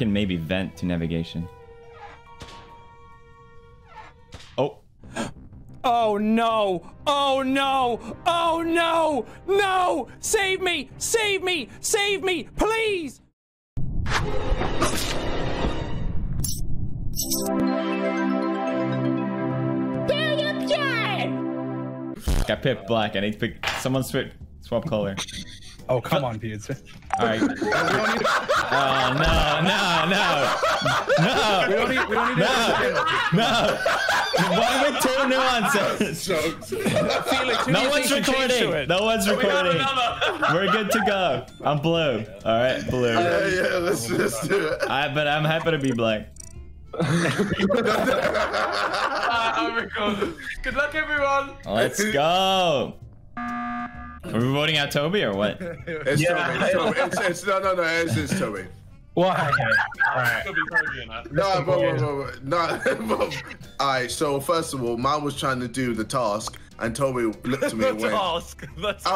can maybe vent to navigation. Oh. Oh no! Oh no! Oh no! No! Save me! Save me! Save me! Please! I pipped black. I need to pick. Someone swap color. Oh, come on, dudes. Alright. Oh, no. We don't need to. Why would two nuances? Felix, no one's recording. We're good to go. I'm blue. Alright, blue. Yeah, let's just do it. But I'm happy to be black. I'm recording. Good luck, everyone. Let's go. Are we voting out Tobi or what? It's Tobi. Why? Alright. No. Alright, so first of all, mine was trying to do the task and Tobi looked at me and went. I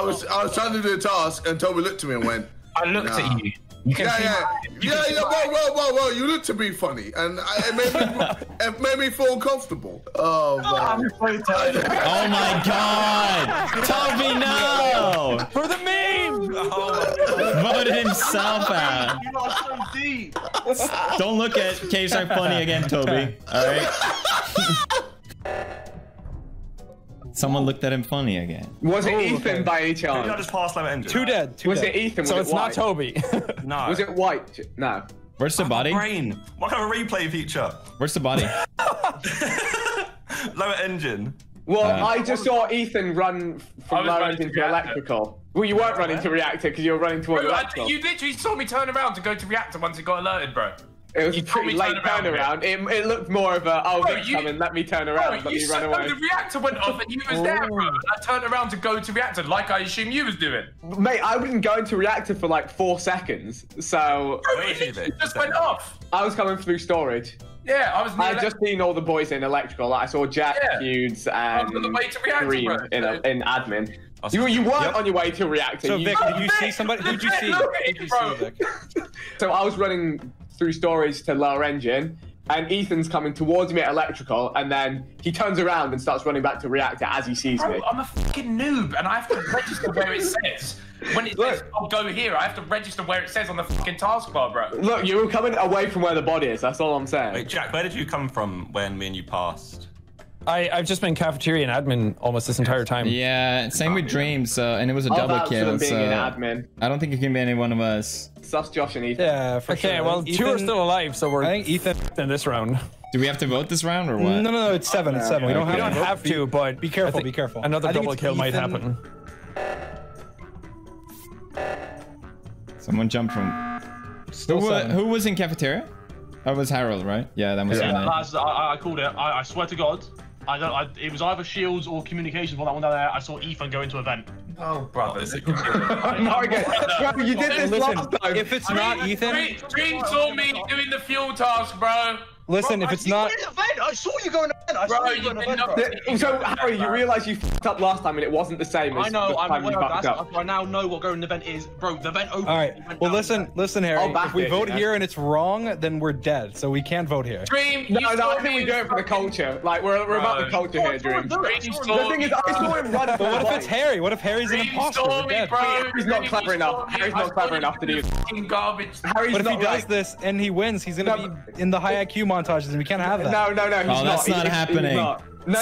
was trying to do the task and Tobi looked at me and went. I looked at you. Yeah. Whoa. You look to be funny, and it made me feel comfortable. Oh my! Oh my God! Tobi, no! For the meme! Voted himself out. You lost so deep. Don't look at KSI funny again, Tobi. All right. Someone looked at him funny again. Was it Ethan by any chance? I just passed my engine. Two dead. Was it Ethan? So it's not Tobi. No. Was it white? No. Where's the body? Brain. What kind of replay feature? Where's the body? Lower engine. Well, I just saw Ethan run from lower engine to electrical. Well, you weren't running to reactor because you were running towards electrical. You literally saw me turn around to go to reactor once it got alerted, bro. It was a pretty late turnaround. It looked more of a, let me turn around, bro, let me run away. The reactor went off and you was there, bro. I turned around to go to reactor like I assume you was doing. Mate, I wouldn't go into reactor for like 4 seconds, so... It just went off. I was coming through storage. Yeah, I was... I'd just seen all the boys in electrical. Like, I saw Jack, Feuds, and Dream in admin. You weren't on your way to reactor. So Vic, did you see somebody? Who'd you see? Did you see Vic? So I was running... through storage to lower engine, and Ethan's coming towards me at electrical, and then he turns around and starts running back to reactor as he sees me. I'm a fucking noob, and I have to register where it says. When it says, I'll go here, I have to register where it says on the fucking taskbar, bro. Look, you were coming away from where the body is, that's all I'm saying. Wait, Jack, where did you come from when me and you passed? I've just been cafeteria and admin almost this entire time. Yeah, same with Dream, so, and it was a double kill, so admin. I don't think it can be any one of us. That's Josh and Ethan. Yeah, for sure. Okay, well, Ethan, two are still alive, so we're Ethan in this round. Do we have to vote this round or what? No, it's seven, it's seven. We don't have to, but be careful. Another double kill might happen. Someone jumped from... Who was in cafeteria? That was Harold, right? Yeah, that was I called it. I swear to God. It was either shields or communications for that one down there. I saw Ethan go into a vent. Oh, brother. You did this last time. If it's not Ethan. Dream saw me doing the fuel task, bro. Listen, bro, if it's not. I saw you go in a vent. Bro, so, Harry, you realize you fucked up last time and it wasn't the same as I now know what going in the vent is. Bro, the vent opened. All right. Well, listen, Harry. If we vote here and it's wrong, then we're dead. So we can't vote here. Dream, no, I think we do it for the culture. Like, we're about the culture here, Dream. The thing is, I saw him run. But what if it's Harry? What if Harry's an imposter? Harry's not clever enough. Harry's not clever enough to do garbage. But if he does this and he wins, he's gonna be in the high IQ montages, and we can't have that. No, he's not. That's not happening. No,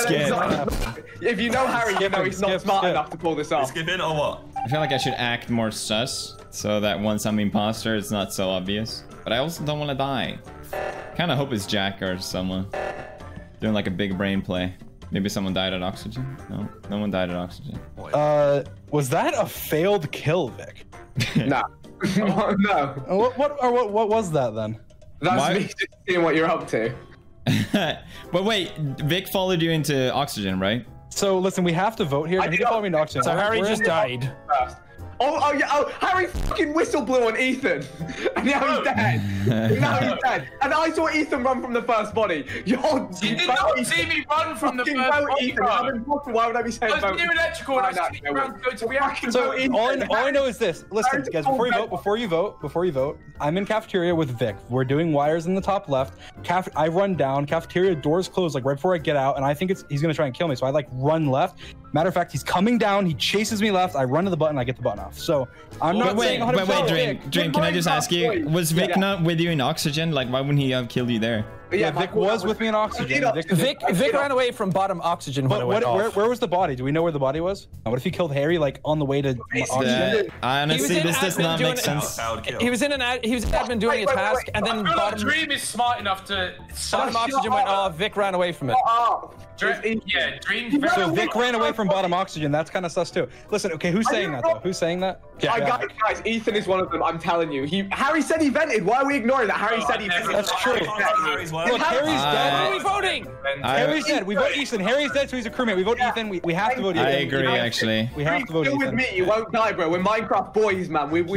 if you know Harry, you know he's not smart enough to pull this off. Skip it or what? I feel like I should act more sus, so that once I'm imposter, it's not so obvious. But I also don't want to die. Kind of hope it's Jack or someone. Doing like a big brain play. Maybe someone died at oxygen? No, no one died at oxygen. Was that a failed kill, Vic? Nah. No. What was that then? That's me just seeing what you're up to. But wait, Vic followed you into oxygen, right? So listen, we have to vote here. He followed me into oxygen. So Harry just died. Oh, Harry fucking whistle blew on Ethan, and now he's dead. Now he's dead. And I saw Ethan run from the first body. You did not see me run from the first body. Ethan. Why would I be saying vote? I was near electrical and I was around to go to reaction. So all I know is this. Listen, guys, before you vote, I'm in cafeteria with Vic. We're doing wires in the top left. I run down, cafeteria doors closed like right before I get out, and I think he's gonna try and kill me, so I like run left. Matter of fact, he's coming down, he chases me left, I run to the button, I get the button off. So I'm not saying 100%. Wait, Dream, can I just ask you, was Vic not with you in oxygen? Like, why wouldn't he have killed you there? Yeah, Vic was with me in oxygen. Vic ran away from bottom oxygen. But where was the body? Do we know where the body was? What if he killed Harry like on the way to oxygen? Honestly, this does not make sense. He was admin doing a task, and then bottom Dream is smart enough to bottom oxygen went off. Vic ran away from it. Yeah, Dream. So Vic ran away from bottom oxygen. That's kind of sus too. Listen, okay, who's saying that though? Who's saying that? Yeah, I got it, guys. Ethan is one of them. I'm telling you. Harry said he vented. Why are we ignoring that? Harry said he vented. That's true. Look, Harry's dead. Who are we voting? Harry's dead. We vote Ethan. Harry's dead, so he's a crewmate. We vote Ethan. We have to vote Ethan. I agree, actually. We have to vote Ethan. With me, you won't die, bro. We're Minecraft boys, man. We Whoa!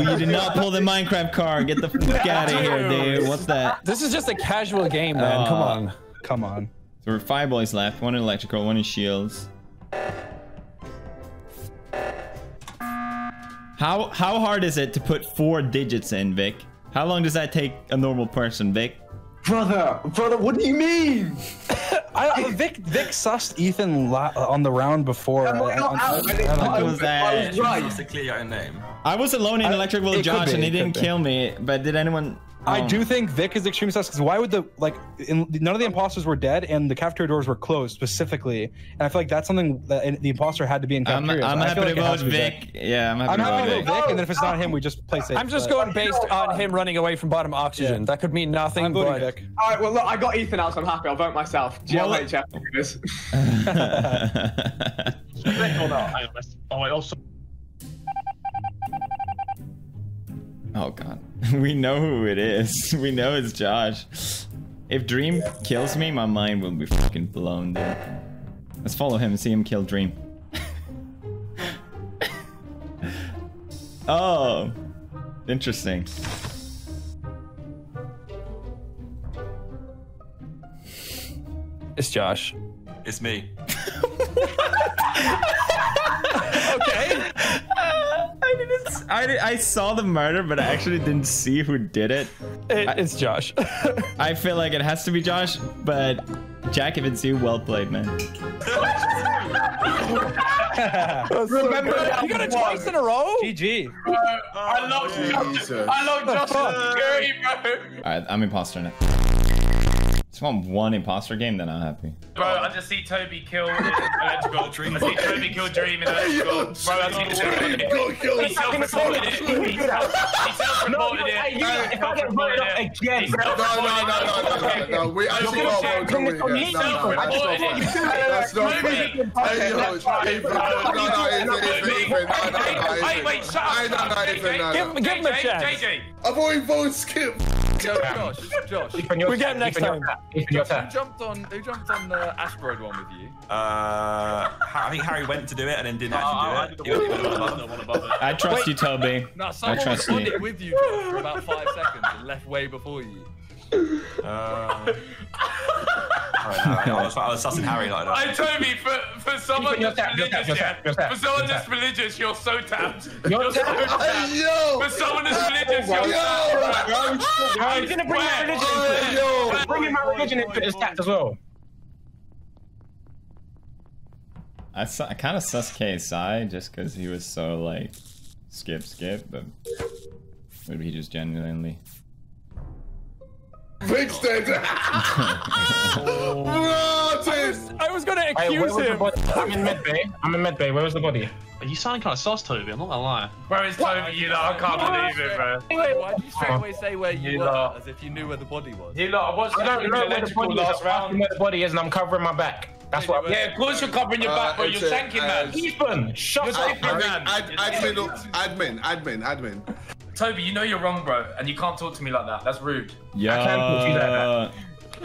You did not pull the Minecraft car. Get the fuck out of here, dude. What's that? This is just a casual game, man. Come on. Come on. So we're 5 boys left. 1 in electrical, 1 in shields. How hard is it to put 4 digits in, Vic? How long does that take a normal person, Vic? Brother, what do you mean? Vic sussed Ethan on the round before. I was alone in electrical with Josh and he didn't kill me, but did anyone... I do think Vic is extremely sus because why would none of the imposters were dead and the cafeteria doors were closed specifically, and I feel like that's something that the imposter had to be in cafeteria. I'm happy to vote Vic. Yeah, I'm happy to vote Vic, and then if it's not him, we just play safe. I'm just going based on him running away from bottom oxygen. That could mean nothing. I'm voting Vic. All right, well look, I got Ethan out, so I'm happy. I'll vote myself. GLHF. Vic or not? Oh, I also. Oh god. We know who it is. We know it's Josh. If Dream kills me, my mind will be fucking blown, dude. Let's follow him and see him kill Dream. Oh. Interesting. It's Josh. It's me. Okay. I saw the murder, but I actually didn't see who did it. It's Josh. I feel like it has to be Josh, but Jack, if it's you, well played, man. Remember, you got a twice in a row? GG. I love Josh. I love Josh. All right, I'm imposter now. If I want one imposter game, then I'm happy. Bro, I just see Tobi kill electrical Dream. I see Tobi kill Dream in electrical. Bro, I see Tobi. He self-reported it. He self-reported it. If I get voted up again, no. We actually got one. He self-reported it. That's not fair. Wait, shut up. Give him a chance. I've already voted skip. Josh. We get him next time. Who jumped on the asteroid one with you? I think Harry went to do it and then didn't actually do it. I trust you, Tobi. No, I trust you. Someone with you for about 5 seconds and left way before you. I was sussing Harry like that. Tobi, for someone just religious, you're so tapped. For someone that's religious, you're so tapped. I'm gonna bring my religion into it. Bringing my religion into it is tapped as well. I kind of suss KSI just because he was so like skip, but maybe he just genuinely. Vic's dead. I was gonna accuse him. I'm in med bay. Where was the body? You sound kind of sus, Tobi. I'm not gonna lie. Bro, it's Tobi. You know, I can't believe it, bro. Why do you straight away say where you were as if you knew where the body was? I don't know where the body is. I'm where the body is, and I'm covering my back. That's what. Yeah, of course you're covering your back, but you're tanking that. Ethan, shut up, man. Admin. Tobi, you know you're wrong, bro, and you can't talk to me like that. That's rude. Yeah. I can't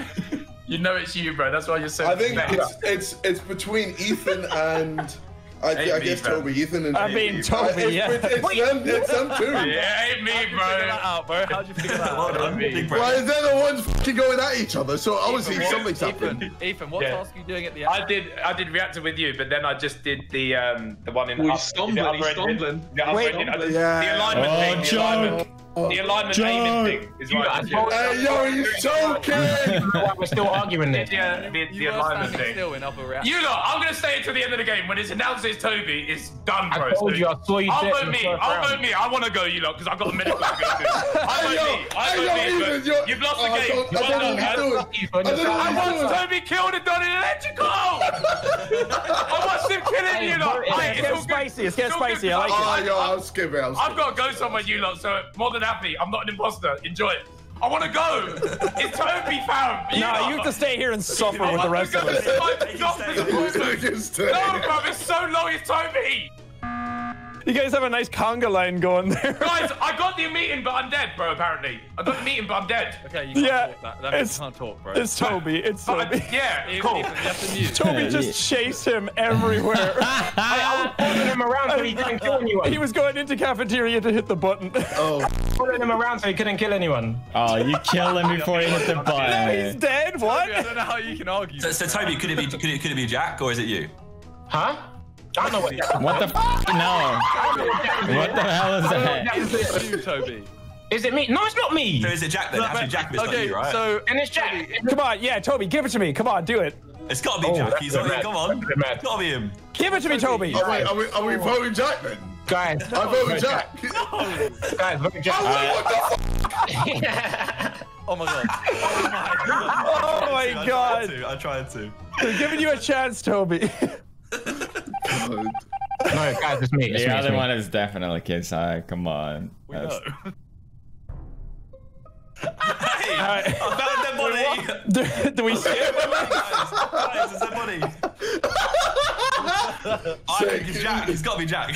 put you there, man. You know it's you, bro. That's why you're so. I think it's between Ethan and I guess Tobi, Ethan, and I mean Tobi. Yeah. It's them too. Yeah, ain't me, bro. How'd you figure that out? Well, they're the ones fucking going at each other, so obviously something's happened. Ethan, what task are you doing at the end? I did reactor with you, but then I just did the one in. Stumbling. The alignment aiming thing is what I did. Hey, yo, are you so kidding? We're still arguing this. Yeah, the alignment thing. You lot, I'm going to stay until the end of the game. When it's announced it's Tobi, it's done, bro. I told you, I saw you. I'll vote me. I want to go, you lot, because I've got a minute to go to. I vote me. You've lost the game. I want Tobi killed and done in electrical. I watched him killing you lot. It's getting spicy. It's getting spicy. I like it. Oh, yo, I'll skip it. I've got to go somewhere, you lot, so more than happy. I'm not an imposter. Enjoy it. I want to go. It's Tobi, fam. You have to stay here and suffer with the rest of us. No, bro, it's so long. It's Tobi. You guys have a nice conga line going there. Guys, I got the meeting, but I'm dead, bro, apparently. I got the meeting, but I'm dead. Okay, you can't talk that. That means you can't talk, bro. It's Tobi. It's Tobi. Yeah, cool. Tobi just chased him everywhere. I was following him around so he couldn't kill anyone. He was going into cafeteria to hit the button. Oh. Following him around so he couldn't kill anyone. Oh, you killed him before he hit the button. Now he's dead? What? I don't know how you can argue. So Tobi, could it be Jack, or is it you? Huh? I know what the f no. What the hell is that? Is it you, Tobi? Is it me? No, it's not me. So is it Jack then? No, actually, Jack is not you, right? So and it's Jack. Come on, yeah, Tobi, give it to me. Come on, do it. It's gotta be Jack. He's on it. Come on, it's gotta be him. Give it to me, Tobi. Oh, wait, are we voting Jack then? Guys, no, I voted Jack. No. Guys, vote Jack. Oh, wait, what the f? Oh my god. Oh my god. I tried to. They're giving you a chance, Tobi. No, guys, it's me. The other one is definitely KSI. Come on. We know. Hey, I found their body. Do we see it? Guys, it's their body. I think it's Jack. It's got to be Jack.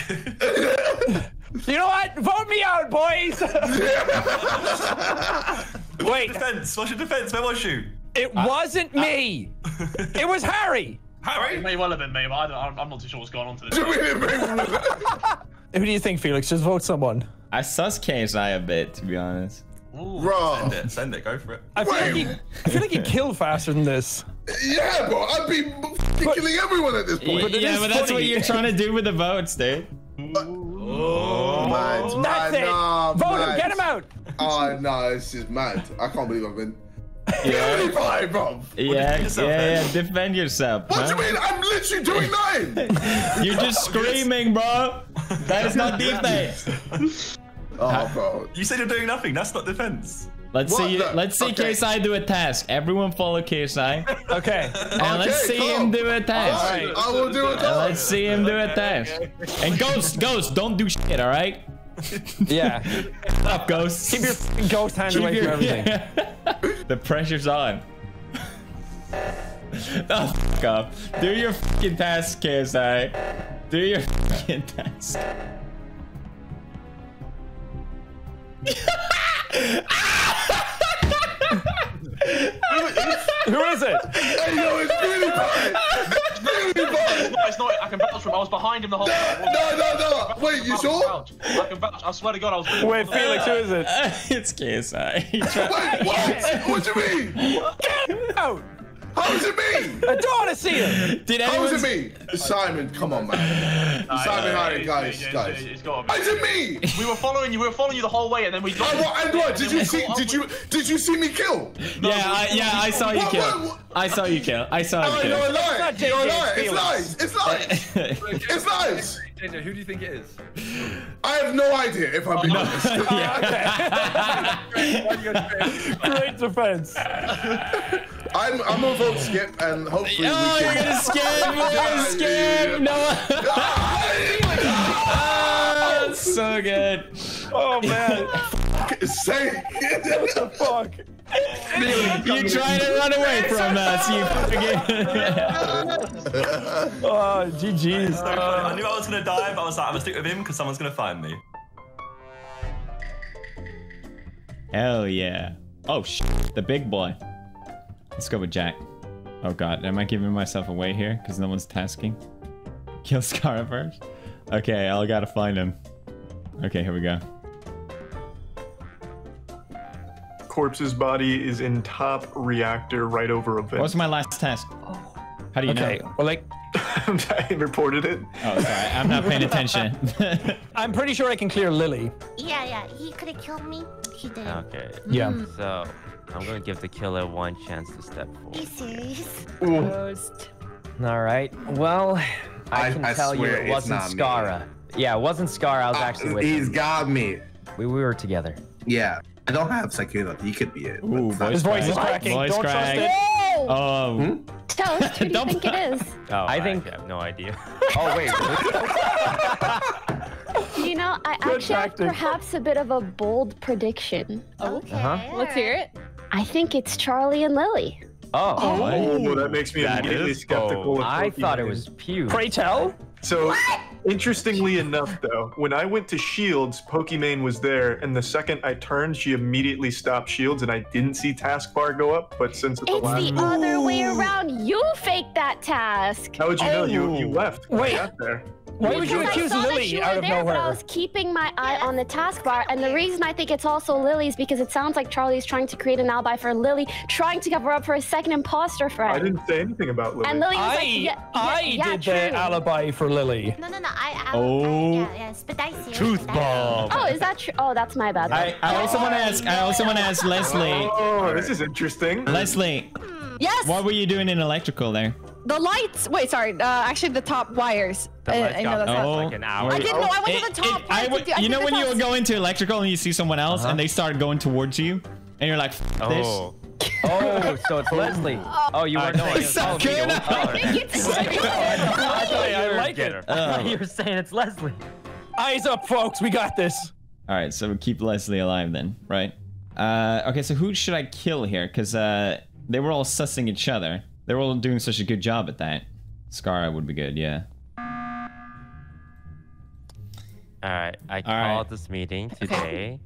You know what? Vote me out, boys. Wait. What's your defense? Where was you? It wasn't me. It was Harry. Harry? It may well have been me, but I'm not too sure what's going on to this. Who do you think, Felix? Just vote someone. I sus KSI a bit, to be honest. Ooh, send it, go for it. I feel like he killed faster than this. Yeah, bro, I'd be killing everyone at this point. But that's what you're trying to do with the votes, dude. That's it! Vote him, get him out! Oh, no, this is mad. I can't believe I've been... PewDiePie, bro. Yeah, defend yourself. What do you mean? I'm literally doing nothing. You're just screaming, bro. That is not defense. Oh, bro. You said you're doing nothing. That's not defense. Let's see KSI do a task. Everyone follow KSI. Okay. And let's see him do a task. All right. I will do a task. And let's see him do a task. And ghost, don't do shit. All right. Yeah. Stop, ghost. Keep your ghost hand away from everything. The pressure's on. Oh, fuck up. Do your fucking task, KSI. Do your fucking task. Who is it? Hey, yo, it's PewDiePie! No, it's not. I can vouch for him. I was behind him the whole time. No. Wait, you sure? I can vouch. I swear to God, I was. Wait, Felix, who is it? It's KSI. Wait, what? What do you mean? Get out! How is it me? I don't want to see him. How is it me? Simon, come on, man. Simon, Harry, guys. It's got to be. Is it me? We were following you. We were following you the whole way, and then we. And what? Did you see me kill? No, yeah, I saw you kill. I saw you kill. You're a liar. It's lies. It's lies. It's lies. Ginger, who do you think it is? I have no idea, if I'm being honest. Great defense. I'm gonna vote skip, and hopefully we can... You're gonna skip! No! That's so good. Oh, man. What the fuck? You trying to run away from us, you fucking... Oh, GG's. I knew I was gonna die, but I was like, I'm gonna stick with him because someone's gonna find me. Hell yeah. Oh, shit. The big boy. Let's go with Jack. Oh god, am I giving myself away here? Because no one's tasking. Kill Scarra first? Okay, I gotta find him. Okay, here we go. Corpse's body is in top reactor right over a vent. What was my last task? Oh. How do you know? Well, like... I reported it. Oh, sorry. I'm not paying attention. I'm pretty sure I can clear Lily. Yeah, yeah. He could have killed me. He didn't. Okay. Yeah. So, I'm going to give the killer one chance to step forward. Are you serious? Toast. All right. Well, I can tell you it wasn't Scarra. Yeah, it wasn't Scarra. I was actually with him. He's got me. We were together. Yeah. I don't have Sykkuno. He could be it. Ooh, his voice is cracking. Don't trust it. Oh. Toast, who do you think it is? Oh, I have no idea. Oh, wait. You know, I actually have perhaps a bit of a bold prediction. Okay. Let's hear it. I think it's Charlie and Lily. Oh. Oh, that makes me immediately skeptical. Oh, I thought it was Pew. Pray tell. So, interestingly enough, though, when I went to Shields, Pokimane was there, and the second I turned, she immediately stopped Shields, and I didn't see task bar go up, but since it's the other way around, you faked that task. How would you know? You left. Wait. Why would you accuse Lily out of nowhere? But I was keeping my eye on the taskbar, and the reason I think it's also Lily's because it sounds like Charlie's trying to create an alibi for Lily, trying to cover up for a second imposter friend. I didn't say anything about Lily. And Lily was like, yeah, I did the alibi for Lily. No, truth bomb. Oh, is that true? Oh, that's my bad. I also want to ask. I also want to ask Leslie. Oh, this is interesting. Leslie. Yes. What were you doing in electrical there? The lights. Wait, sorry. Actually, the top wires. I know that's like an hour. I didn't know. I went to the top. You know when you go into electrical and you see someone else and they start going towards you, and you're like, "Oh, this. Oh, so it's Leslie." Oh, you were knowing. I think it's Leslie. I like it. You were saying it's Leslie. Eyes up, folks. We got this. All right, so we keep Leslie alive then, right? Okay, so who should I kill here? Because they were all sussing each other. They're all doing such a good job at that. Scarra would be good, yeah. Alright, I called this meeting today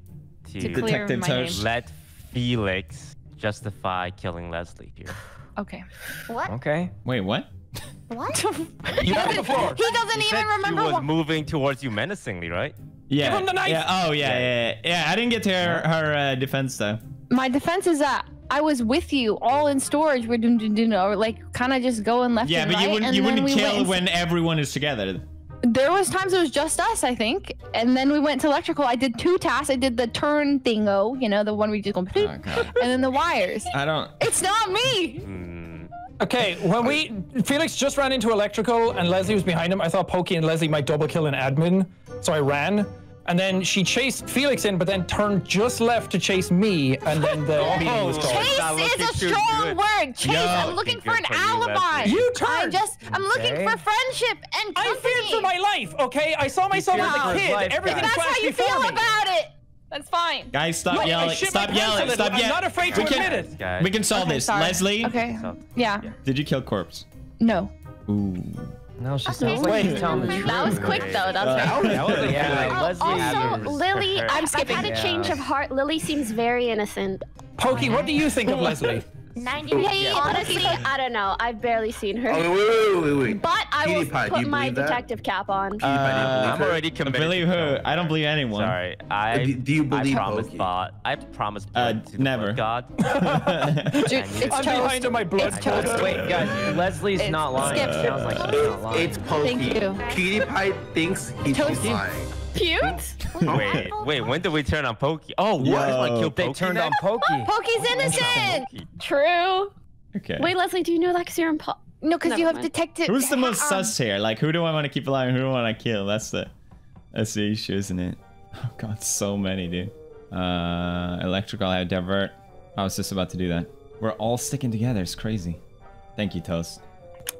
to Detective Toast. Let Felix justify killing Leslie here. Okay. What? Okay. Wait, what? What? You got it before. He doesn't even remember. He was moving towards you menacingly, right? Yeah. Give him the knife. Yeah. Oh, yeah. I didn't get to her defense, though. My defense is that I was with you all in storage. We're like kind of just going left and right. Yeah, but you wouldn't kill when everyone is together. There was times it was just us, I think. And then we went to electrical. I did two tasks. I did the turn thingo, you know, the one we just go, oh, and then the wires. I don't. It's not me. Okay, when Felix just ran into electrical and Leslie was behind him. I thought Pokey and Leslie might double kill an admin, so I ran. And then she chased Felix in, but then turned just left to chase me, and then the meeting was called. Chase is a strong word. Chase, I'm looking for an alibi. You turned. I'm looking for friendship and company. I feared for my life, okay? I saw myself as a kid. Everything flashed before me. That's how you feel about it. That's fine. Guys, stop yelling. Stop yelling. Stop yelling. I'm not afraid to admit it. We can solve this. Leslie? Okay. Yeah. Did you kill Corpse? No. Ooh. No, she sounds like she's telling the truth. That was quick, though. Also, Lily, I'm skipping. I've had a change of heart. Lily seems very innocent. Pokey, what do you think of Leslie? 98. Honestly, I don't know. I've barely seen her. Oh, wait. But I will put my detective cap on. I'm already committed. Believe her. I don't believe anyone. Sorry. Do you believe Pokey? I promised never. God. I'm behind in my blood. Wait, guys. Leslie's not lying. It sounds like she's not lying. It's Pokey. Thank you. PewDiePie thinks he's lying. Wait, when did we turn on Pokey? Oh, what? They turned on Pokey. Pokey's innocent. True. Okay. Wait, Leslie, do you know that because you're in No, because you have detected. Who's the most sus here? Like, who do I want to keep alive and who do I want to kill? That's the issue, isn't it? Oh God, so many, dude. Electrical, I divert. I was just about to do that. We're all sticking together. It's crazy. Thank you, Toast.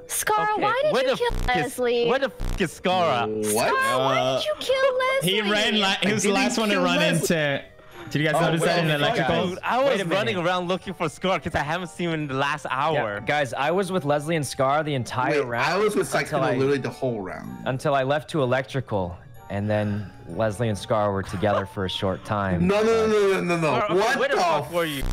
Scarra, why did you kill Leslie? Where the f is Scarra? What? Scarra, why did you kill Leslie? He ran he was the last one to run into. Did you guys notice that in electrical? Guys, I was running around looking for Scarra because I haven't seen him in the last hour. Yeah, guys, I was with Leslie and Scarra the entire round. I was with Psycho literally the whole round. Until I left to electrical, and then Leslie and Scar were together for a short time. No. What the fuck were you?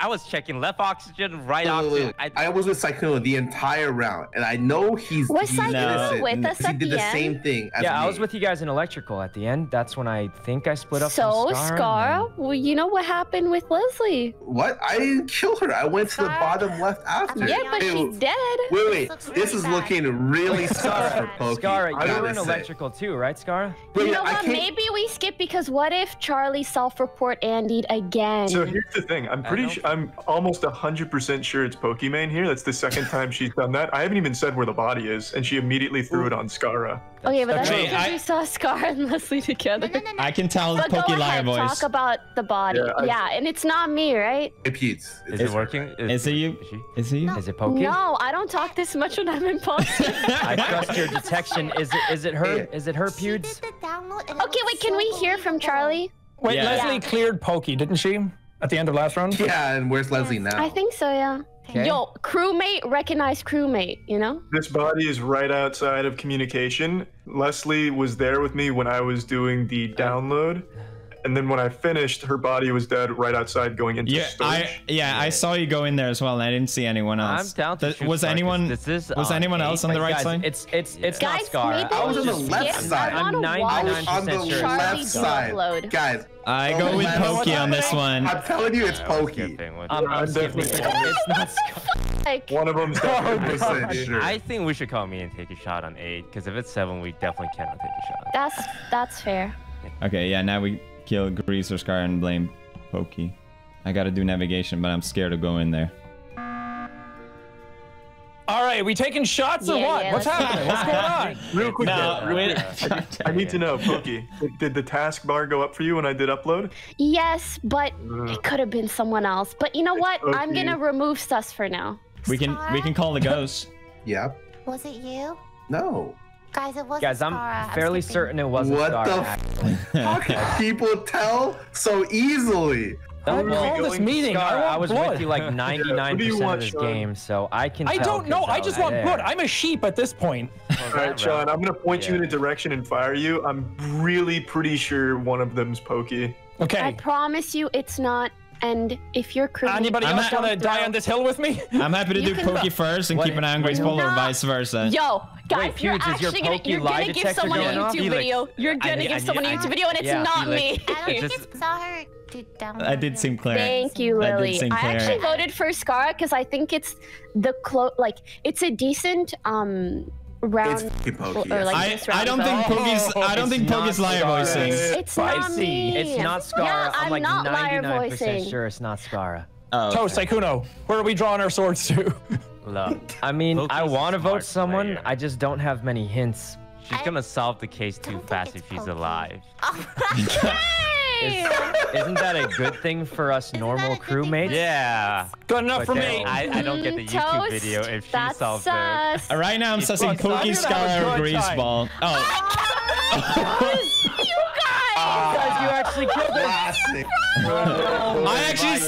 I was checking left oxygen, right oxygen. I was with Sykkuno the entire round, and I know he's innocent. With us at the end? He did the same thing as me. I was with you guys in electrical at the end. That's when I think I split up from Scar. So, Scar, well, you know what happened with Leslie? What? I didn't kill her. I went to the bottom left after. Yeah, but she's dead. Wait. This is looking really soft for Poki. Scarra, you were in electrical too, right, Scarra? You know what? Maybe we skip because what if Charlie self-report Andy again? So here's the thing. I'm pretty sure, I'm almost 100% sure it's Pokimane here. That's the second time she's done that. I haven't even said where the body is, and she immediately threw it on Scarra. Okay, but that's because we saw Scar and Leslie together. No. I can tell the Poki liar voice. Talk about the body. Yeah, and it's not me, right? Is it working? Is it you? Is it you? Is it Poki? No, I don't talk this much when I'm in Poki. I trust your detection. Is it her? Is it her pubes? Okay, wait, can we hear from Charlie? Wait, Leslie cleared Poki, didn't she? At the end of last round? Yeah, and where's Leslie now? I think so, yeah. Okay. Yo, crewmate recognized crewmate, you know? This body is right outside of communication. Leslie was there with me when I was doing the download. And then when I finished, her body was dead right outside going into storage. I saw you go in there as well, and I didn't see anyone else. I'm down to shoot. Was anyone else on the right side? It's not Scar. I was on the left side. I'm 99% sure. Left side. Guys. I go with Poki on this one. I'm telling you, it's Poki. I'm definitely. It's not Scar. One of them's definitely sure. I think we should call me and take a shot on 8, because if it's 7, we definitely cannot take a shot. That's fair. Okay, yeah, now we kill Greaser, Scar, and blame Poki. I gotta do navigation, but I'm scared to go in there. All right, we taking shots or what? What's happening? What's going on? Real quick, I need to know, Poki. Did the taskbar go up for you when I did upload? Yes, but it could have been someone else. But you know what? I'm gonna remove sus for now. We can call the ghost. Yeah. Was it you? No. Guys, it wasn't Scarra. I'm fairly certain it wasn't Scarra. What the fuck can people tell so easily? I was with you like 99% of this game, so I can tell. I don't know. I just want blood. I'm a sheep at this point. All right, Sean, I'm going to point you in a direction and fire you. I'm really pretty sure one of them's Poki. Okay. I promise you it's not. And if you're crazy, anybody else want to die on this hill with me? I'm happy to do Poki first and keep an eye on Grayskull or vice versa. Yo, guys, you're actually gonna give someone a YouTube video. You're gonna give someone a YouTube video, and it's not me. I just saw her. I did seem clear. Thank you, Lily. I actually voted for Scarra because I think it's the it's a decent round. It's Poki, I don't think Poki's liar voicing. It's not me. It's not Scarra. Yeah, I'm like not liar voicing. Sure, it's not Scarra. Toast, Sykkuno, where are we drawing our swords to? Look, I mean, Poki's I want to vote someone. Player. I just don't have many hints. She's gonna solve the case too fast if she's alive. Isn't that a good thing for us normal crewmates? Yeah. Good enough for me. I don't get the YouTube video if she solves it. Right now I'm sussing Poki, Scarra, or Greaseball. You actually killed her. I actually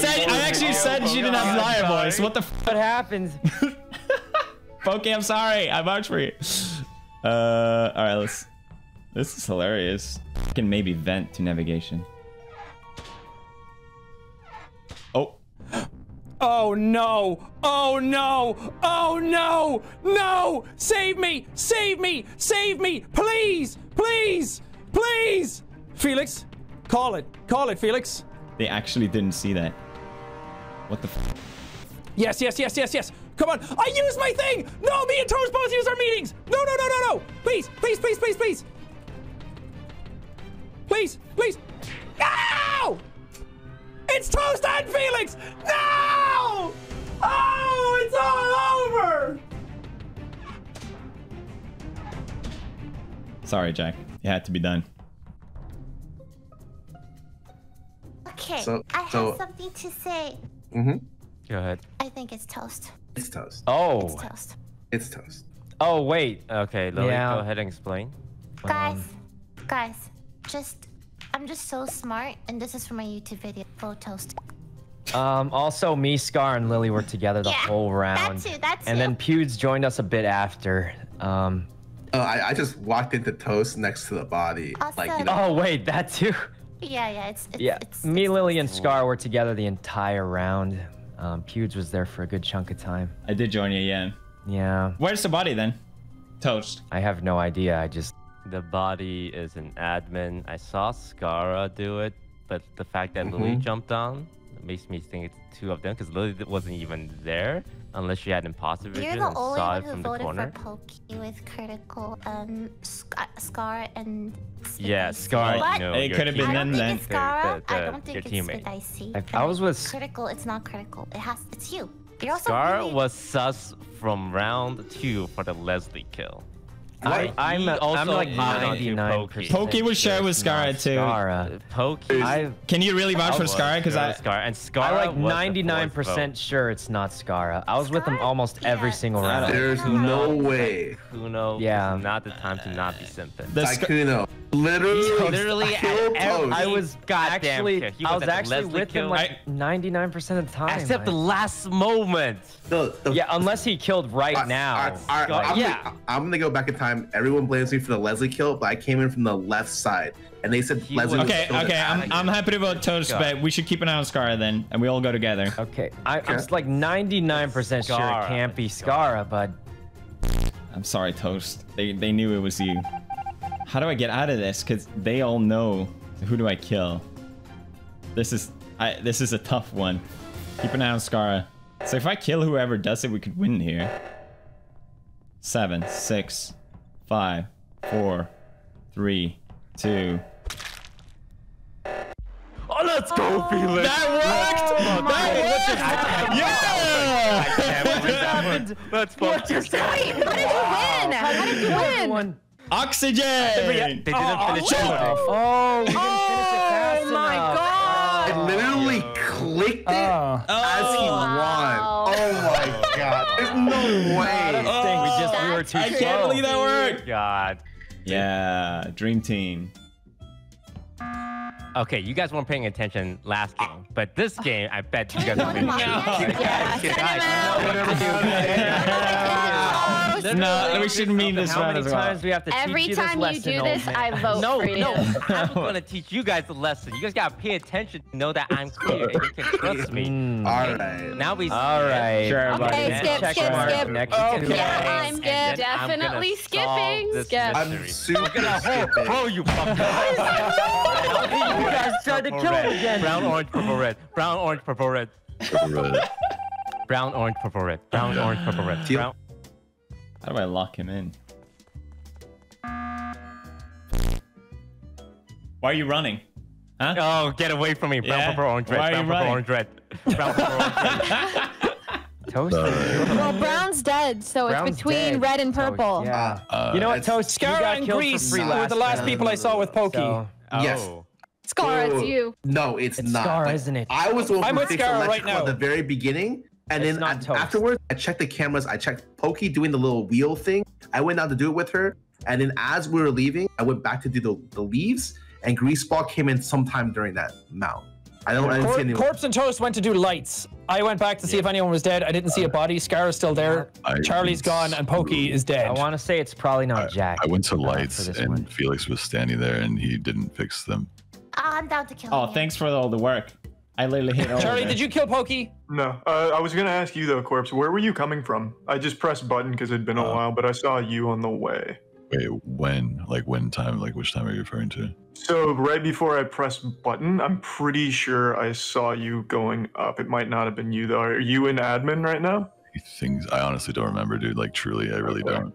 said she didn't have liar voice. What the f***? What happens? Poki, I'm sorry. I vouched for you. All right, let's. This is hilarious. I can maybe vent to navigation. Oh no! Save me! Please! Felix, call it, Felix. They actually didn't see that. What the f? Yes. Come on, I used my thing! No, me and Toast both used our meetings! No! Please! No! It's Toast and Felix! No! Oh, it's all over! Sorry, Jack. It had to be done. Okay, I have something to say. Go ahead. I think it's Toast. It's Toast. Oh, wait. Okay, Lily, go ahead and explain. Guys. I'm just so smart, and this is for my YouTube video. Full Toast. Also, me, Scar, and Lily were together the whole round. That's you. And then Pewds joined us a bit after. I just walked into Toast next to the body. Also, like, you know, oh wait, that too. Yeah, yeah, it's me, Lily, and Scar were together the entire round. Pewds was there for a good chunk of time. I did join you, yeah. Yeah. Where's the body then? Toast. I have no idea. I just. The body is an admin. I saw Scarra do it, but the fact that Lily jumped on makes me think it's two of them because Lily wasn't even there unless she had imposter vision and saw it from the corner. You're the only one who voted for Pokey with critical Scar and Spit. Yeah, Scar. No, it could have been them then. I don't think it's Spit Icy. I was with critical. It's not critical. It's you. You're also Scar really... was sus from round 2 for the Leslie kill. I'm like 99%. Pokey was shared with Scarra too. Scarra. Pokey. Can you really vouch for Scarra? Because I'm like 99% sure it's not Scarra. I was with him almost every single round. There's no way. Sykkuno. Yeah, not the time to not be simping. Sykkuno. Literally, I was actually with him like 99% of the time. Except the last moment. Yeah, unless he killed right now. Yeah. I'm gonna go back in time. Everyone blames me for the Leslie kill, but I came in from the left side, and they said Leslie. Okay. I'm happy to vote Toast, but we should keep an eye on Scarra then, and we all go together. Okay. I'm just like 99% sure it can't be Scarra, but I'm sorry, Toast. They knew it was you. How do I get out of this? Cause they all know. Who do I kill? This is a tough one. Keep an eye on Scarra. So if I kill whoever does it, we could win here. 7, 6, 5, 4, 3, 2. Oh, let's go, Felix! That worked! Yeah! Let's go. What just happened? How did you win? Oxygen! They didn't finish it. Oh, we didn't finish it fast enough. Oh my god! It literally clicked it as he won. Oh my god. There's no way. We were too slow. I can't believe that worked. God. Yeah, Dream Team. Okay, you guys weren't paying attention last game, but this game, I bet you guys are paying attention. No, we shouldn't mean this one as well. How many times do we have to teach you this lesson? Every time you do this, I vote for you. No, I'm going to teach you guys the lesson. You guys got to pay attention to know that I'm clear. You can trust me. All right. Now we skip. All right. Okay, skip. Okay, definitely skipping. Skip. I'm super skipping. Oh, you fucked up. You guys tried to kill him again. Brown, orange, purple, red. Brown, orange, purple, red. Brown, orange, purple, red. Brown, orange, purple, red. Brown. How do I lock him in? Why are you running? Huh? Oh, get away from me. Brown, purple, orange, red. Brown, purple, orange, red. Brown, purple, orange, red. Toast. Well, brown's dead, so it's between red and purple. Yeah. You know what, Toast? Scarra and Grease were the last people I saw with Pokey. Yes. Scarra, it's you. No, it's not. Scarra, isn't it? I was the one who fixed electrical at the very beginning, and then afterwards, I checked the cameras. I checked Pokey doing the little wheel thing. I went out to do it with her, and then as we were leaving, I went back to do the leaves, and Greaseball came in sometime during that mount. I didn't see anyone. Corpse and Toast went to do lights. I went back to see if anyone was dead. I didn't see a body. Scarra's still there. Charlie's gone, and Pokey is dead. I want to say it's probably not Jack. I went to lights, and Felix was standing there, and he didn't fix them. I'm down to kill him. Oh, thanks for all the work. I literally hit all Charlie, did you kill Pokey? No. I was going to ask you, though, Corpse. Where were you coming from? I just pressed button because it'd been a while, but I saw you on the way. Wait, when? Like, when time? Like, which time are you referring to? So, right before I pressed button, I'm pretty sure I saw you going up. It might not have been you, though. Are you in admin right now? I honestly don't remember, dude. Like, truly, I really don't.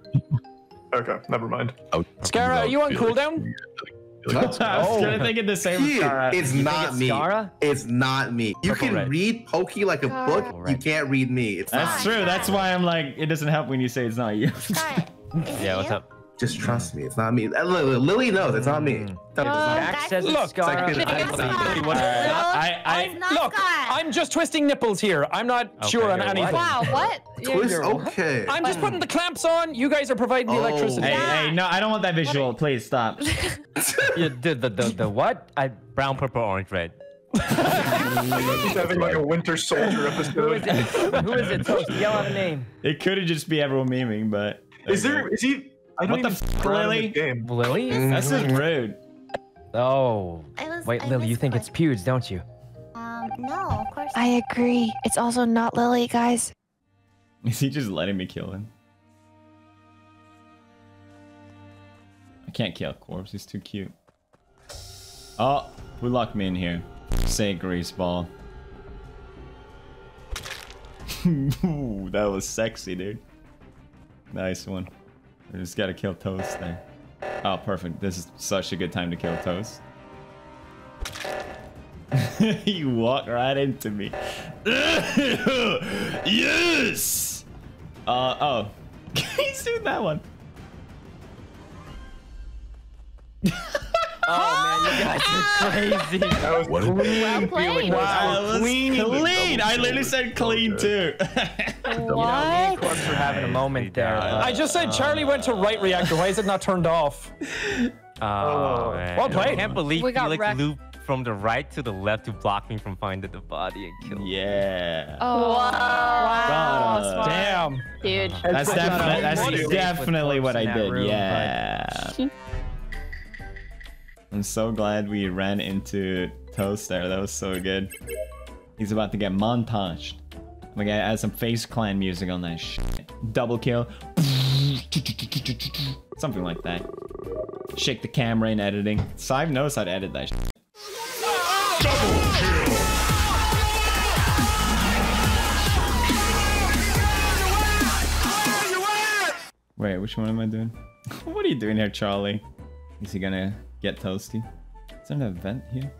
Okay, never mind. Scarra, are you on cooldown? I was gonna think the same. Dude, it's not me. It's not me. You can read Pokey like a book. You can't read me. It's that's true. That's why I'm like, it doesn't help when you say it's not you. Yeah, what's up? Just trust me. It's not me. Lily knows. It's not me. Jack says look, I'm just twisting nipples here. I'm not sure on anything. Wow, what? Okay. I'm just putting the clamps on. You guys are providing the electricity. Hey, no, I don't want that visual. Please stop. You did the what? Brown, purple, orange, red. Having like a Winter Soldier episode. Who is it? Toast. Yell out a name. It could just be everyone memeing, but is he? I don't what even the Lily? Game. Lily? This is rude. Oh. Wait, Lily, you think it's Pewds, don't you? No, of course not. I agree. It's also not Lily, guys. Is he just letting me kill him? I can't kill Corpse. He's too cute. Oh, who locked me in here? Say Greaseball. Ooh, that was sexy, dude. Nice one. I just gotta kill Toast there. Oh, perfect. This is such a good time to kill Toast. You walk right into me. Yes! Oh. He's doing that one. Oh man, you guys are crazy. That was clean. Well played. Wow, that was clean. I literally said clean too. What? Corpse for having a moment there. I just said Charlie went to right reactor. Why is it not turned off? Oh, man. Well played. I can't believe Felix looped from the right to the left to block me from finding the body and kill me. Yeah. Oh wow. Damn. Dude. That's definitely what I did. Yeah. I'm so glad we ran into Toast there. That was so good. He's about to get montaged. I'm gonna add some Face Clan music on that shit. Double kill. Something like that. Shake the camera in editing. Sive knows how to edit that shit. Double kill! Wait, which one am I doing? What are you doing here, Charlie? Is he gonna get Toasty? Is there an vent here?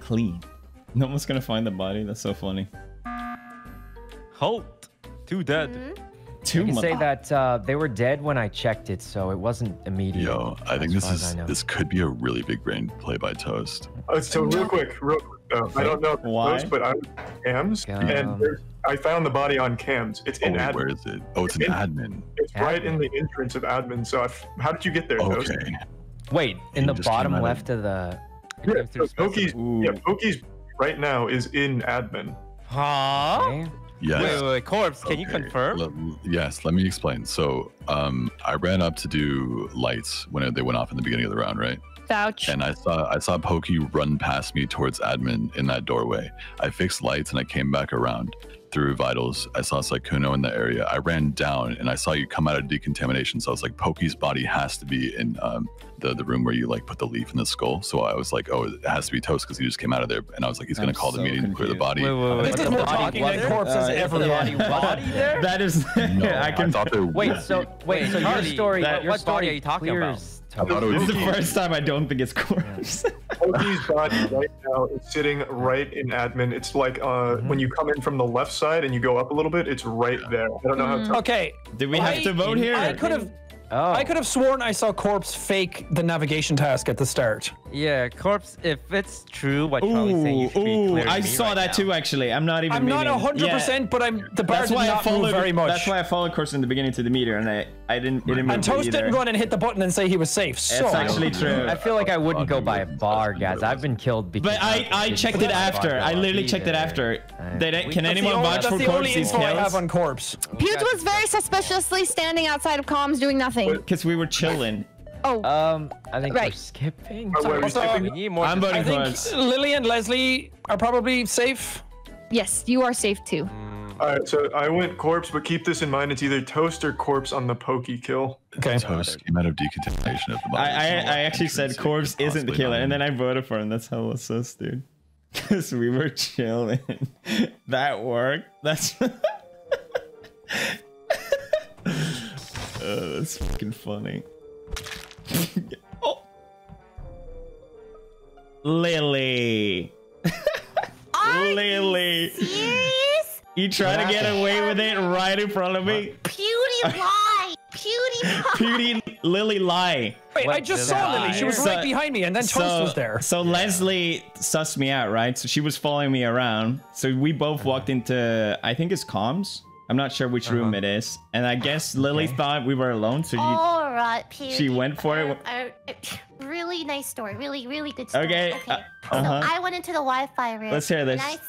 Clean. No one's gonna find the body. That's so funny. Halt! Two dead. You can say that they were dead when I checked it, so it wasn't immediate. Yo, I think this could be a really big brain play by Toast. So real quick, I don't know why, but I was cams, and I found the body on cams. It's in admin. Where is it? Oh, it's in admin. It's right in the entrance of admin. So how did you get there, Toast? Okay. Wait, in the bottom left of the. Yeah, Pokey's right now is in admin. Huh? Okay. Yes. Wait, Corpse, can you confirm? Yes, let me explain. So, I ran up to do lights when they went off in the beginning of the round, right? Vouch. And I saw Pokey run past me towards admin in that doorway. I fixed lights and I came back around through vitals. I saw Sykkuno in the area. I ran down and I saw you come out of decontamination. So I was like, Pokey's body has to be in the room where you like put the leaf in the skull. So I was like, oh, it has to be Toast because he just came out of there. And I was like, he's gonna call the meeting and clear the body. Wait. This is more talking than Corpse's everybody body there. That is. No, I thought there. Wait. So your story. What body are you talking about? This is the first time I don't think it's Corpse. Pokey's body right now is sitting right in admin. It's like when you come in from the left side and you go up a little bit, it's right there. I don't know how. Okay. Did we have to vote here? I could have sworn I saw Corpse fake the navigation task at the start. Yeah, Corpse, if it's true what Charlie's saying, you should be clear to me saw that too, actually. I'm not 100%, but the bar did not move very much. That's why I followed Corpse in the beginning to the meter, and it didn't and Toast didn't go in and hit the button and say he was safe, so... It's actually true. I feel like I wouldn't go by a bar, guys. I've been killed because... But I checked it after. I literally checked it after. Can anyone watch for Corpse's kills? That's the only info I have on Corpse. Pewds was very suspiciously standing outside of comms doing nothing. Because we were chilling. I think we're skipping. I'm voting for us. Lily and Leslie are probably safe. Yes, you are safe too. All right, so I went Corpse, but keep this in mind: it's either Toast or Corpse on the Pokey kill. Okay. Toast came out of decontamination of the body. I actually said Corpse isn't the killer, and then I voted for him. That's how it's us, dude. Because we were chilling. That worked. That's. That's fucking funny. Oh. Lily. Lily. Serious? You try to get away with it right in front of me? PewDiePie. Lily lie. Wait, I just saw Lily. She was right behind me, and then Toast was there. So Leslie sussed me out, right? So she was following me around. So we both walked into, I think it's comms. I'm not sure which room it is. And I guess Lily thought we were alone, so she went for it. Really nice story. Really good story. Okay. So I went into the Wi-Fi room. Let's hear this. And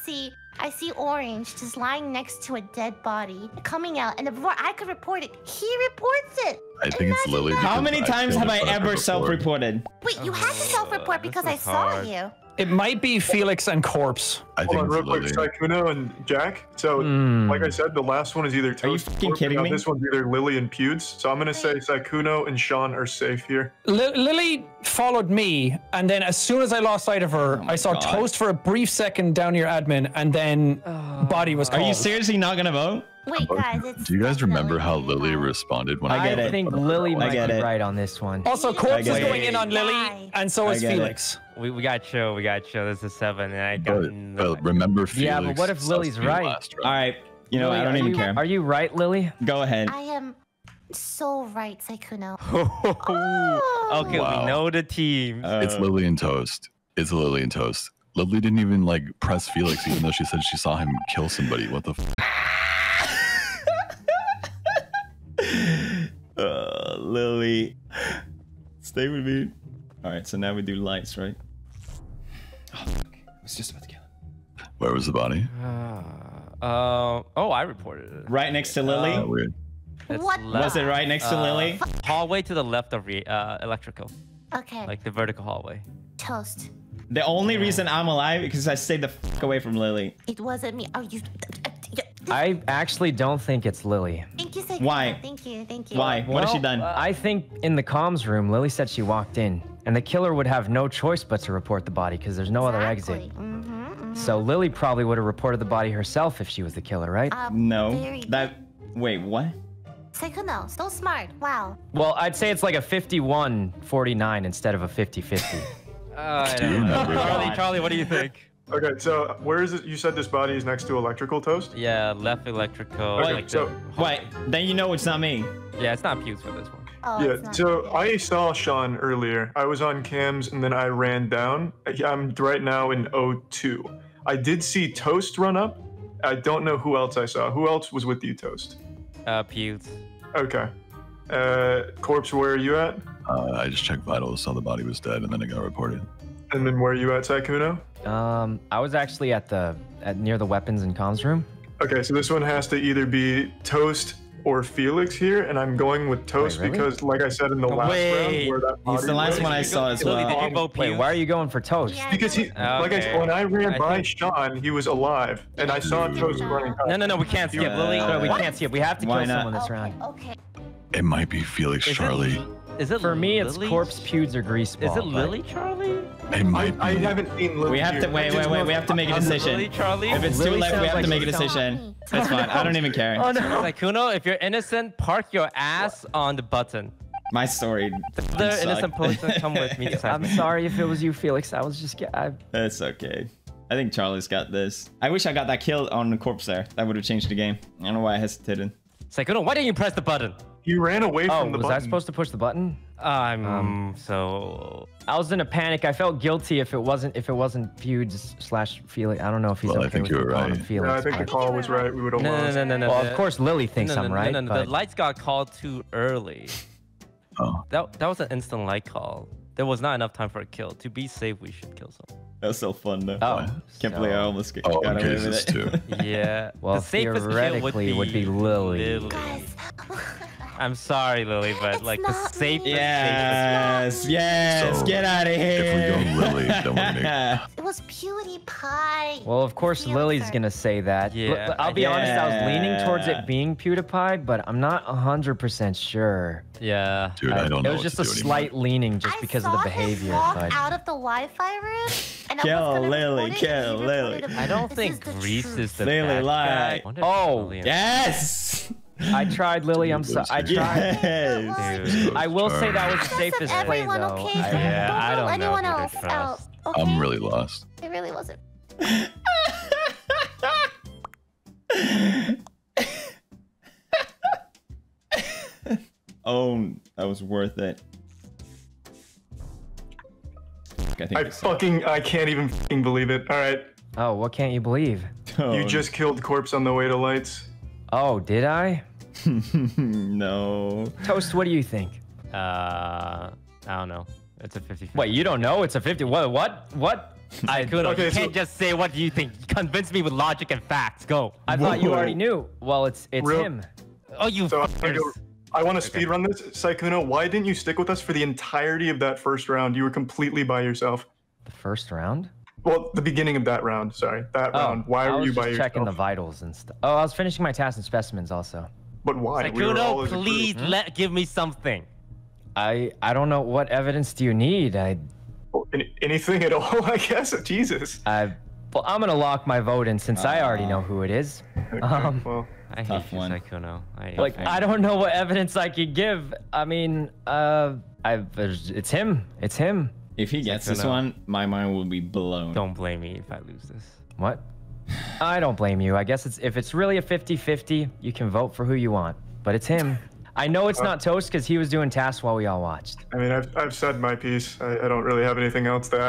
I see Orange just lying next to a dead body coming out, and before I could report it, he reports it. I think it's Lily. How many times have I ever self-reported? Wait, you had to self-report because I saw you. It might be Felix and Corpse. I think it's Lily. Sykkuno and Jack. So, like I said, the last one is either Toast or Corpse. Now this one's either Lily and Pewds. So I'm going to say Sykkuno and Sean are safe here. Lily followed me, and then as soon as I lost sight of her, I saw Toast for a brief second down near admin, and then body was called. Are you seriously not going to vote? Wait, guys, do you guys remember how Lily responded when I think Lily might be right on this one. Also, Corpse is going in on Lily, and so is Felix. We got show. We got show. This is 7, and I don't remember Felix. Yeah, but what if Lily's right? All right, you know, I don't even care. Are you right, Lily? Go ahead. I am so right, Sykkuno. Okay, we know the team. It's Lily and Toast. It's Lily and Toast. Lily didn't even like press Felix, even though she said she saw him kill somebody. What the? Lily, stay with me. All right, so now we do lights, right? Oh, fuck. I was just about to kill him. Where was the body? I reported it. Right next to Lily? Weird. What? Was it right next to Lily? Hallway to the left of electrical. Okay. Like the vertical hallway. Toast. The only reason I'm alive is because I stayed the fuck away from Lily. It wasn't me. Are you... I actually don't think it's Lily. Thank you, Sykkuno. Why? Thank you. Why? What has she done? I think in the comms room, Lily said she walked in, and the killer would have no choice but to report the body because there's no other exit. So Lily probably would have reported the body herself if she was the killer, right? No. Wait, what? Sykkuno, so smart. Wow. Well, I'd say it's like a 51-49 instead of a 50-50. Charlie, what do you think? Okay, so where is it? You said this body is next to electrical, Toast? Yeah, left electrical. Wait, like wait, then you know it's not me. Yeah, it's not Pewds for this one. Oh, yeah, so I saw Sean earlier. I was on cams and then I ran down. I'm right now in O2. I did see Toast run up. I don't know who else I saw. Who else was with you, Toast? Pewds. Okay. Corpse, where are you at? I just checked vitals, saw the body was dead, and then it got reported. And then where are you at, Sykkuno? I was actually at the near the weapons and comms room. Okay, so this one has to either be Toast or Felix here, and I'm going with Toast because, like I said in the last round, where that body Wait, why are you going for Toast? Because he, like I said, when I ran by Sean, he was alive, and I saw Toast running. No, we can't skip Lily. No, we can't skip. We have to kill someone this round. Okay. It might be Felix, Charlie. Is it for me? It's Corpse, Pewds, or Greaseball. Is it Lily, Charlie? It might. I haven't seen Lily. We have to wait. We have to make a decision. Lily, Charlie. If it's too late, we have to make a decision. That's fine. I don't even care. Oh no, Sykkuno, if you're innocent, park your ass on the button. My story. The innocent person, come with me. I'm sorry if it was you, Felix. I was just. It's okay. I think Charlie's got this. I wish I got that kill on the Corpse there. That would have changed the game. I don't know why I hesitated. Sykkuno, why didn't you press the button? You ran away from the button. Oh, was I supposed to push the button? So I was in a panic. I felt guilty if it wasn't Pewds slash Felix. I don't know if he's okay with calling him Felix. No, I think the call was right. We would have lost. No. Well, of course Lily thinks I'm right. No, the lights got called too early. Oh. That was an instant light call. There was not enough time for a kill. To be safe, we should kill someone. That was so fun though. Oh, can't believe I almost got away with it. Yeah. Well, the safest kill would be Lily. Guys. I'm sorry, Lily, but it's like the safest. Yes, so get out of here. If we go Lily, don't worry. It was PewDiePie. Well, of course, Lily's gonna say that. Yeah. I'll be honest, I was leaning towards it being PewDiePie, but I'm not 100% sure. Yeah. Dude, I don't know. It was just a slight leaning, just because of the behavior. I saw him walk out of the Wi-Fi room. And kill Lily, kill Lily. I don't think Grease is the bad guy. Oh, yes. I tried, Lily. I'm sorry. I tried. Yes. I will say that was the safest play, though. Okay, I don't know anyone else out. Okay? I'm really lost. It really wasn't. Oh, that was worth it. I can't even believe it. All right. Oh, what can't you believe? You just killed Corpse on the way to lights. Oh, did I? No. Toast, what do you think? I don't know. It's a 50-50. Wait, you don't know? It's a 50. What? I could. Okay, you can't just say what you think. Convince me with logic and facts. Go. I thought you already knew. Well, it's him. Oh, you fuckers. I want to speedrun this. Sykkuno, why didn't you stick with us for the entirety of that first round? You were completely by yourself. The first round? Well, the beginning of that round. Sorry, that round. Why were you by yourself? I was checking the vitals and stuff. Oh, I was finishing my tasks and specimens also. But why? Sykkuno, please give me something. I don't know. What evidence do you need? Anything at all, I guess. Jesus. Well, I'm gonna lock my vote in since I already know who it is. Okay, well. I hate you, Sykkuno. I don't know what evidence I could give. I mean, it's him. It's him. If he gets this one, my mind will be blown. Don't blame me if I lose this. What? I don't blame you. I guess if it's really a 50-50, you can vote for who you want. But it's him. I know it's not Toast because he was doing tasks while we all watched. I mean, I've said my piece. I don't really have anything else to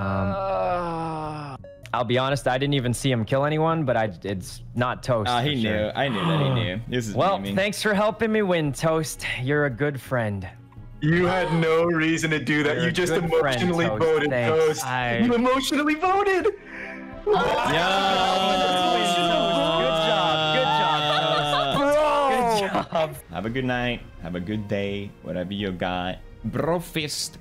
add. I'll be honest, I didn't even see him kill anyone, but it's not Toast. He knew. I knew that he knew. This is well, memeing. Thanks for helping me win, Toast. You're a good friend. You had no reason to do that. You just emotionally voted, Toast. You emotionally voted! Oh, yeah. Good job, Toast. Have a good night. Have a good day. Whatever you got. Bro fist.